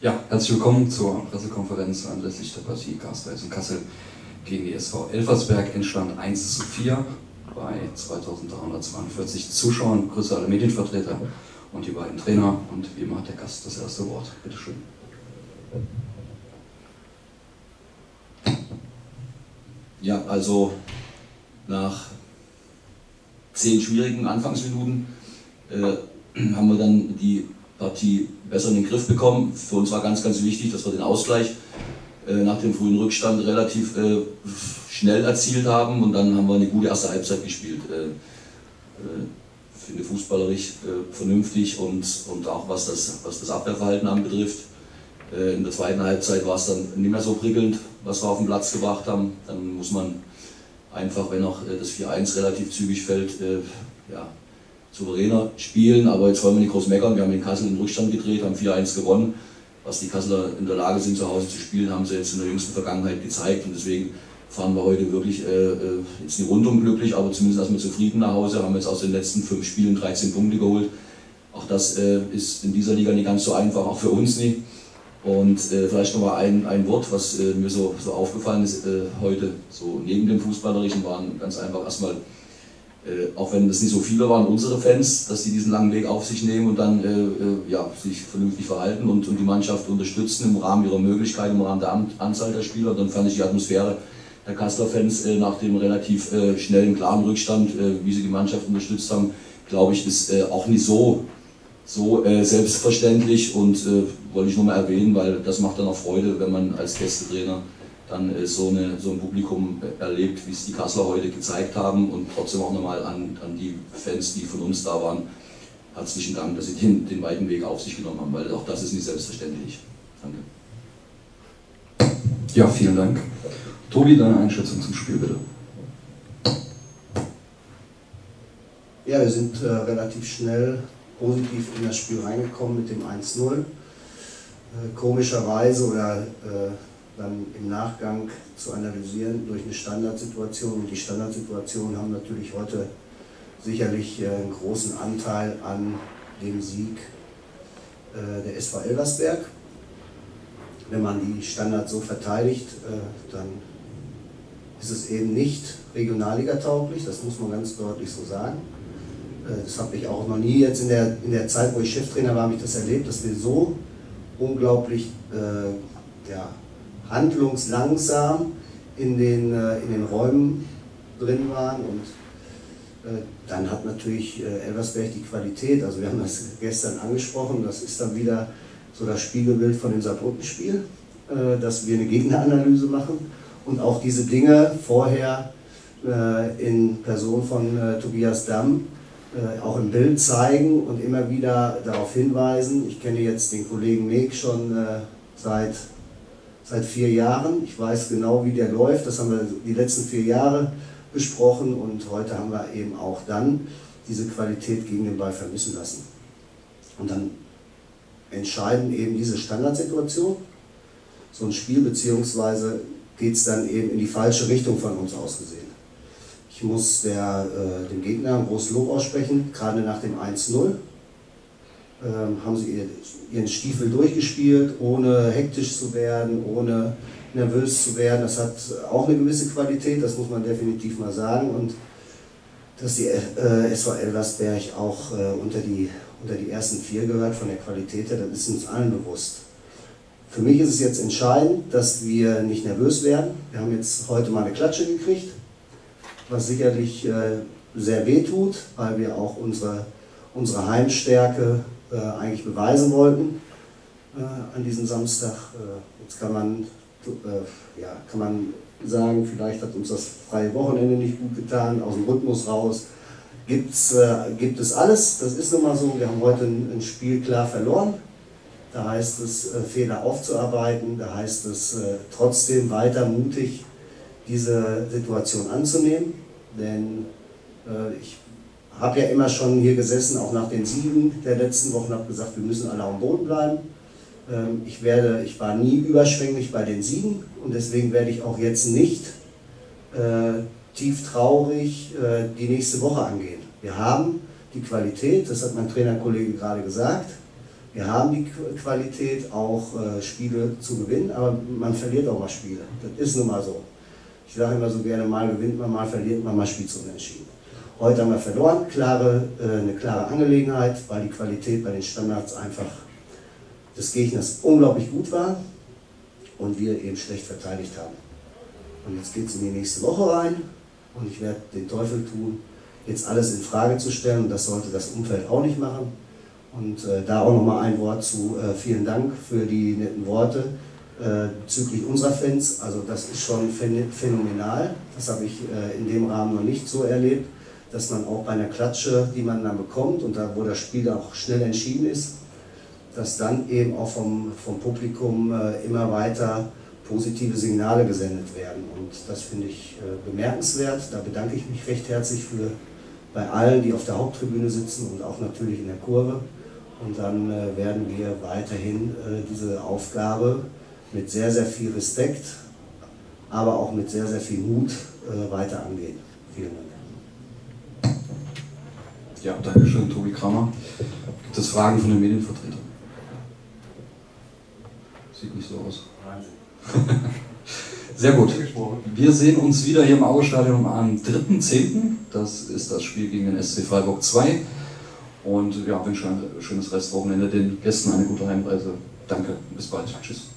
Ja, herzlich willkommen zur Pressekonferenz anlässlich der Partie KSV Hessen Kassel gegen die SV Elversberg. Endstand 1:4 bei 2342 Zuschauern. Grüße alle Medienvertreter und die beiden Trainer. Und wie immer hat der Gast das erste Wort. Bitte schön. Ja, also nach 10 schwierigen Anfangsminuten haben wir dann die Partie besser in den Griff bekommen. Für uns war ganz, ganz wichtig, dass wir den Ausgleich nach dem frühen Rückstand relativ schnell erzielt haben, und dann haben wir eine gute erste Halbzeit gespielt. Ich finde fußballerisch vernünftig und auch was das Abwehrverhalten anbetrifft. In der zweiten Halbzeit war es dann nicht mehr so prickelnd, was wir auf den Platz gebracht haben. Dann muss man einfach, wenn auch das 4:1 relativ zügig fällt, ja, souveräner spielen, aber jetzt wollen wir nicht groß meckern. Wir haben in Kassel in den Rückstand gedreht, haben 4:1 gewonnen. Was die Kasseler in der Lage sind, zu Hause zu spielen, haben sie jetzt in der jüngsten Vergangenheit gezeigt, und deswegen fahren wir heute wirklich jetzt nicht rundum glücklich, aber zumindest erstmal zufrieden nach Hause, haben jetzt aus den letzten 5 Spielen 13 Punkte geholt. Auch das ist in dieser Liga nicht ganz so einfach, auch für uns nicht. Und vielleicht nochmal ein Wort, was mir so aufgefallen ist heute, so neben dem Fußballerischen, waren ganz einfach erstmal, auch wenn das nicht so viele waren, unsere Fans, dass sie diesen langen Weg auf sich nehmen und dann ja, sich vernünftig verhalten und die Mannschaft unterstützen im Rahmen ihrer Möglichkeiten, im Rahmen der Anzahl der Spieler. Und dann fand ich die Atmosphäre der Kasseler Fans nach dem relativ schnellen, klaren Rückstand, wie sie die Mannschaft unterstützt haben, glaube ich, ist auch nicht so selbstverständlich, und wollte ich nur mal erwähnen, weil das macht dann auch Freude, wenn man als Gästetrainer dann so ein Publikum erlebt, wie es die Kasseler heute gezeigt haben. Und trotzdem auch nochmal an die Fans, die von uns da waren, herzlichen Dank, dass sie den weiten Weg auf sich genommen haben, weil auch das ist nicht selbstverständlich. Danke. Ja, vielen Dank. Tobi, deine Einschätzung zum Spiel bitte. Ja, wir sind relativ schnell positiv in das Spiel reingekommen mit dem 1:0. Komischerweise oder dann im Nachgang zu analysieren durch eine Standardsituation. Und die Standardsituationen haben natürlich heute sicherlich einen großen Anteil an dem Sieg der SV Elversberg. Wenn man die Standards so verteidigt, dann ist es eben nicht regionalligatauglich, das muss man ganz deutlich so sagen. Das habe ich auch noch nie jetzt in der Zeit, wo ich Cheftrainer war, habe ich das erlebt, dass wir so unglaublich ja, handlungslangsam in den Räumen drin waren, und dann hat natürlich Elversberg die Qualität, also wir haben das gestern angesprochen, das ist dann wieder so das Spiegelbild von dem Saarbrücken-Spiel, dass wir eine Gegneranalyse machen und auch diese Dinge vorher in Person von Tobias Damm auch im Bild zeigen und immer wieder darauf hinweisen. Ich kenne jetzt den Kollegen Meg schon seit 4 Jahren. Ich weiß genau, wie der läuft. Das haben wir die letzten 4 Jahre besprochen, und heute haben wir eben auch dann diese Qualität gegen den Ball vermissen lassen. Und dann entscheiden eben diese Standardsituation so ein Spiel, beziehungsweise geht es dann eben in die falsche Richtung von uns aus gesehen. Ich muss dem Gegner ein großes Lob aussprechen, gerade nach dem 1:0. Haben sie ihren Stiefel durchgespielt, ohne hektisch zu werden, ohne nervös zu werden. Das hat auch eine gewisse Qualität, das muss man definitiv mal sagen. Und dass die SV Elversberg auch unter die ersten 4 gehört von der Qualität her, das ist uns allen bewusst. Für mich ist es jetzt entscheidend, dass wir nicht nervös werden. Wir haben jetzt heute mal eine Klatsche gekriegt, was sicherlich sehr weh tut, weil wir auch unsere Heimstärke eigentlich beweisen wollten an diesem Samstag. Jetzt kann man sagen, vielleicht hat uns das freie Wochenende nicht gut getan, aus dem Rhythmus raus. Gibt es alles, das ist nun mal so. Wir haben heute ein Spiel klar verloren. Da heißt es, Fehler aufzuarbeiten, da heißt es, trotzdem weiter mutig diese Situation anzunehmen. Denn ich habe ja immer schon hier gesessen, auch nach den Siegen der letzten Wochen, habe gesagt, wir müssen alle am Boden bleiben. Ich war nie überschwänglich bei den Siegen, und deswegen werde ich auch jetzt nicht tief traurig die nächste Woche angehen. Wir haben die Qualität, das hat mein Trainerkollege gerade gesagt, Wir haben die Qualität, auch Spiele zu gewinnen, aber man verliert auch mal Spiele. Das ist nun mal so. Ich sage immer so gerne, mal gewinnt man, mal verliert man, mal spielt zu unentschieden. Heute haben wir verloren, eine klare Angelegenheit, weil die Qualität bei den Standards einfach des Gegners unglaublich gut war und wir eben schlecht verteidigt haben. Und jetzt geht es in die nächste Woche rein und ich werde den Teufel tun, jetzt alles in Frage zu stellen, und das sollte das Umfeld auch nicht machen. Und da auch nochmal ein Wort zu, vielen Dank für die netten Worte bezüglich unserer Fans. Also das ist schon phänomenal, das habe ich in dem Rahmen noch nicht so erlebt, dass man auch bei einer Klatsche, die man dann bekommt und da, wo das Spiel auch schnell entschieden ist, dass dann eben auch vom Publikum immer weiter positive Signale gesendet werden. Und das finde ich bemerkenswert. Da bedanke ich mich recht herzlich bei allen, die auf der Haupttribüne sitzen und auch natürlich in der Kurve. Und dann werden wir weiterhin diese Aufgabe mit sehr, sehr viel Respekt, aber auch mit sehr, sehr viel Mut weiter angehen. Vielen Dank. Ja, danke schön, Tobi Kramer. Gibt es Fragen von den Medienvertretern? Sieht nicht so aus. Wahnsinn. Sehr gut. Wir sehen uns wieder hier im Auestadion am 3.10. Das ist das Spiel gegen den SC Freiburg 2. Und ja, wünsche ein schönes Restwochenende den Gästen, eine gute Heimreise. Danke, bis bald. Tschüss.